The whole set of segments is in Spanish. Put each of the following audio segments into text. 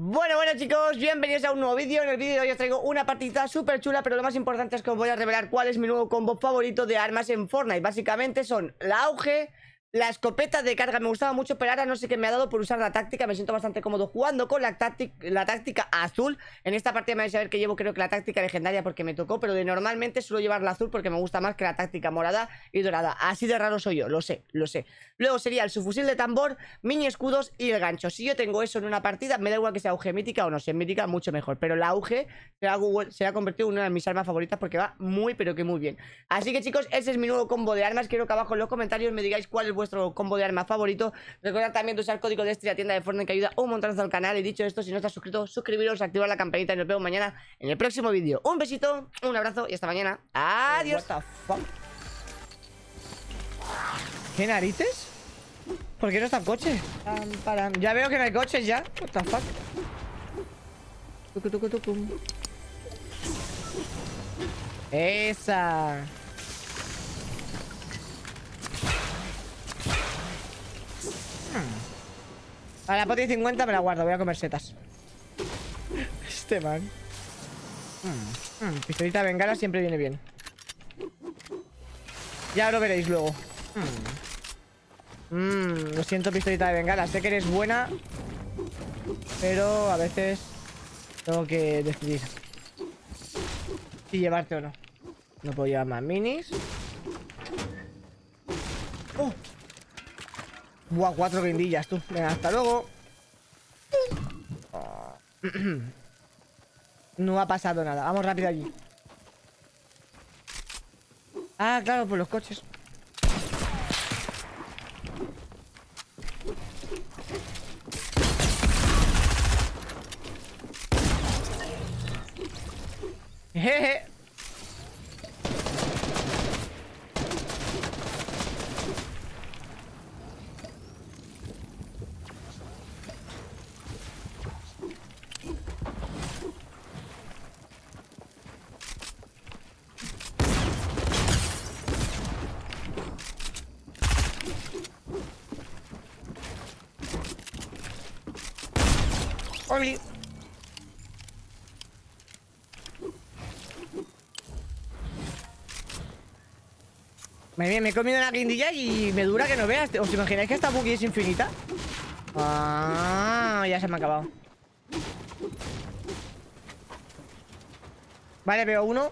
Bueno chicos, bienvenidos a un nuevo vídeo. En el vídeo de hoy os traigo una partida súper chula, pero lo más importante es que os voy a revelar cuál es mi nuevo combo favorito de armas en Fortnite. Básicamente son la auge, la escopeta de carga. Me gustaba mucho, pero ahora no sé qué me ha dado por usar la táctica. Me siento bastante cómodo jugando con la táctica azul. En esta partida me vais a ver que llevo creo que la táctica legendaria porque me tocó, pero de normalmente suelo llevar la azul porque me gusta más que la táctica morada y dorada. Así de raro soy yo, lo sé. Luego sería el subfusil de tambor, mini escudos y el gancho. Si yo tengo eso en una partida, me da igual que sea auge mítica o no sea mítica, mucho mejor. Pero la auge se ha convertido en una de mis armas favoritas porque va muy pero que muy bien. Así que chicos, ese es mi nuevo combo de armas. Quiero que abajo en los comentarios me digáis cuál es vuestro combo de armas favorito. Recordad también de usar el código D3STRI, la tienda de Fortnite, que ayuda un montonazo al canal. Y dicho esto, si no estás suscrito, suscribiros, activar la campanita y nos vemos mañana en el próximo vídeo. Un besito, un abrazo y hasta mañana. Adiós. ¿Qué narices? ¿Por qué no está el coche? Ya veo que no hay coches ya. What the fuck. Esa. A la poti 50 me la guardo, voy a comer setas. Este man. Pistolita de bengala siempre viene bien. Ya lo veréis luego. Lo siento, pistolita de bengala. Sé que eres buena, pero a veces tengo que decidir si llevarte o no. No puedo llevar más minis. ¡Oh! Buah, 4 guindillas, tú. Venga, hasta luego. No ha pasado nada. Vamos rápido allí. Ah, claro, por los coches. Jeje. Me he comido una guindilla y me dura que no veas. ¿Os imagináis que esta buggy es infinita? Ah, ya se me ha acabado. Vale, veo uno.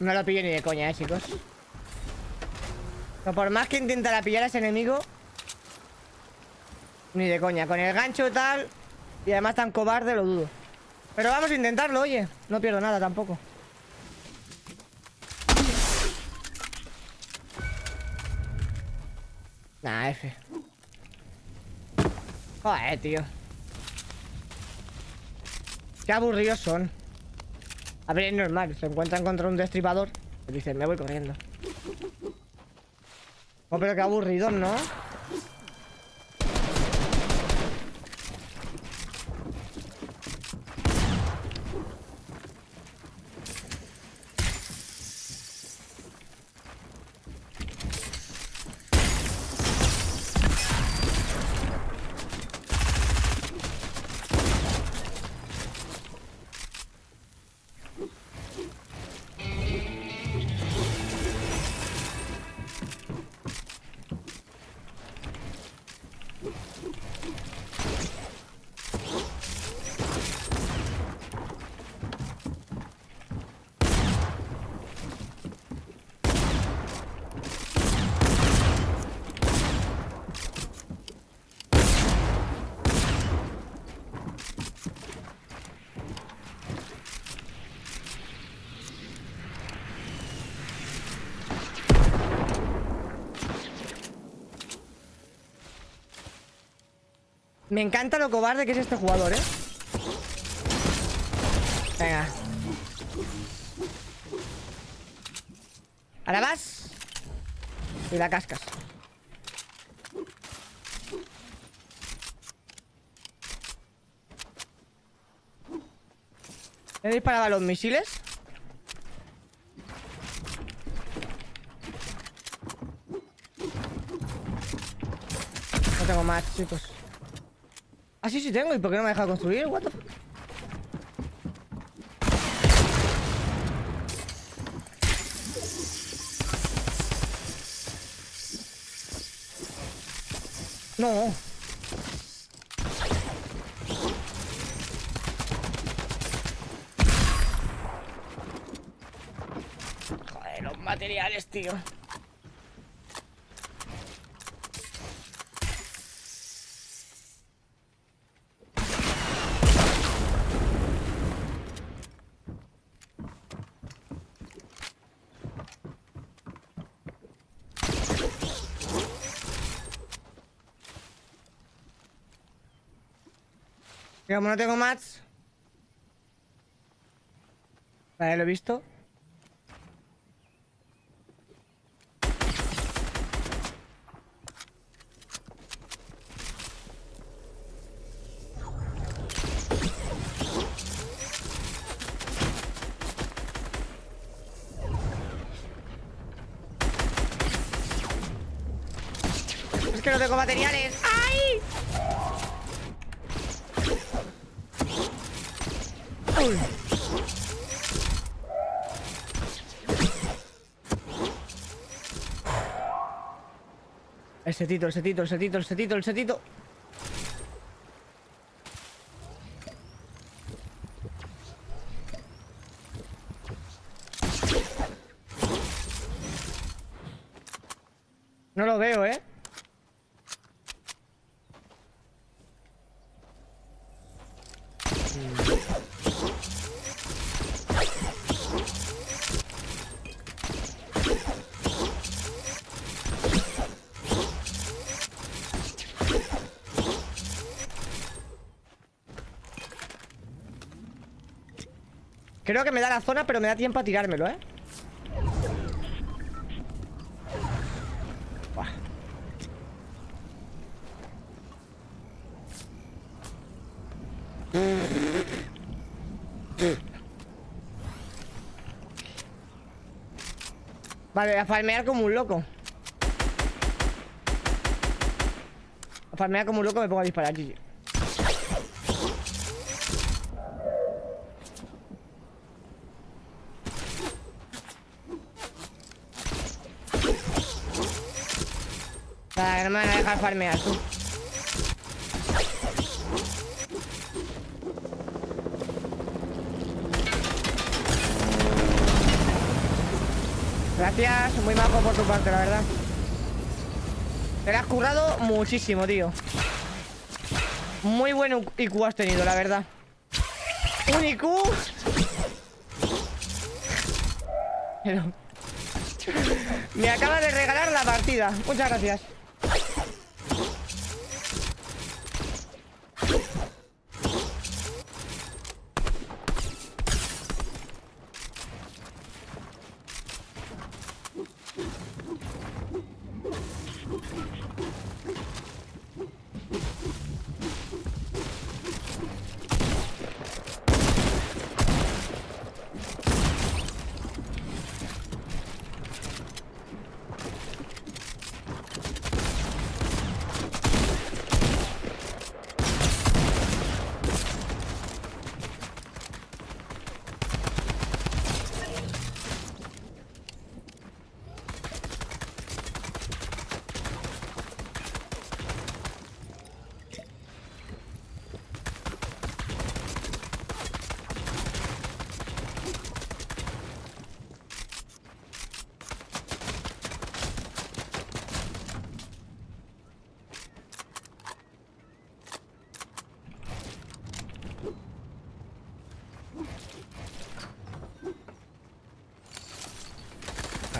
No lo pillo ni de coña, chicos. Pero por más que intentara pillar a ese enemigo, ni de coña. Con el gancho tal, y además tan cobarde, lo dudo. Pero vamos a intentarlo, oye. No pierdo nada tampoco. Nah, F. Joder, tío. Qué aburridos son. A ver, es normal, se encuentran contra un destripador y dicen, me voy corriendo. Oh, pero qué aburrido, ¿no? Me encanta lo cobarde que es este jugador, ¿eh? Venga. Ahora vas y la cascas. ¿Me disparaba los misiles? No tengo más, chicos. Ah, sí, sí tengo. ¿Y por qué no me ha dejado construir? What the fuck? No. Joder, los materiales, tío. Y como no tengo más. Vale, lo he visto. Es que no tengo materiales. ¡Ay! El setito, el setito, el setito, el setito, el setito. No lo veo, ¿eh? Creo que me da la zona, pero me da tiempo a tirármelo, ¿eh? Buah. Vale, a farmear como un loco. A farmear como un loco me pongo a disparar, GG. No me van a dejar farmear, tú. Gracias, muy bajo por tu parte, la verdad. Te lo has currado muchísimo, tío. Muy buen IQ has tenido, la verdad. Un IQ. Pero... me acaba de regalar la partida. Muchas gracias.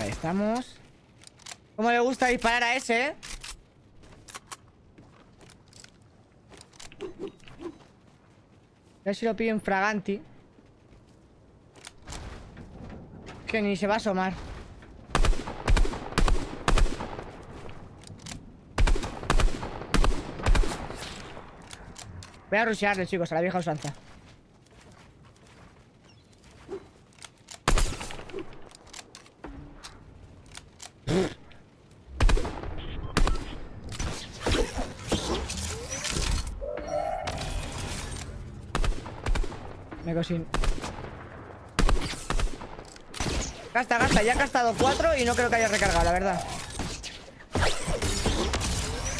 Ahí estamos. ¿Cómo le gusta disparar a ese, eh? A ver si lo pillo en fraganti. Que ni se va a asomar. Voy a rushearle, chicos, a la vieja usanza. Me cosin. Gasta, gasta. Ya ha gastado 4 y no creo que haya recargado, la verdad.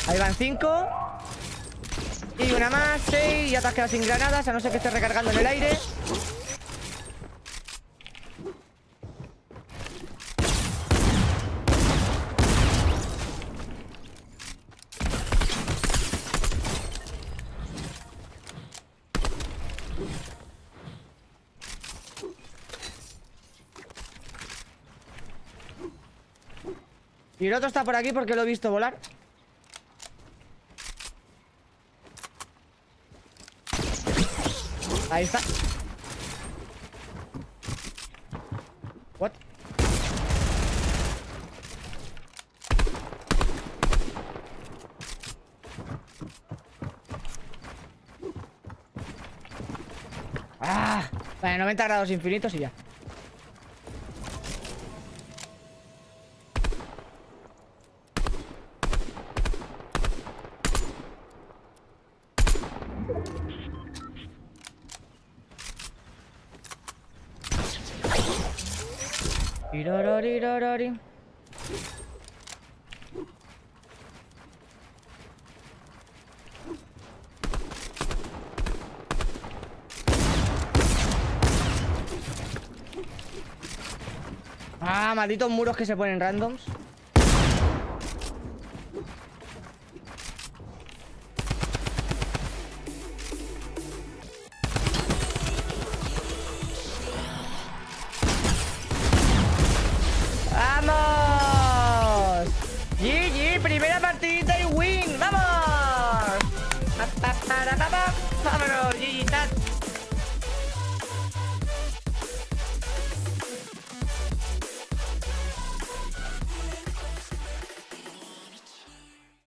Ahí van 5. Y una más, 6. Ya te has quedado sin granadas, a no ser que estés recargando en el aire. Y el otro está por aquí porque lo he visto volar. Ahí está. What? Ah, vale, 90 grados infinitos y ya. Ah, malditos muros que se ponen randoms.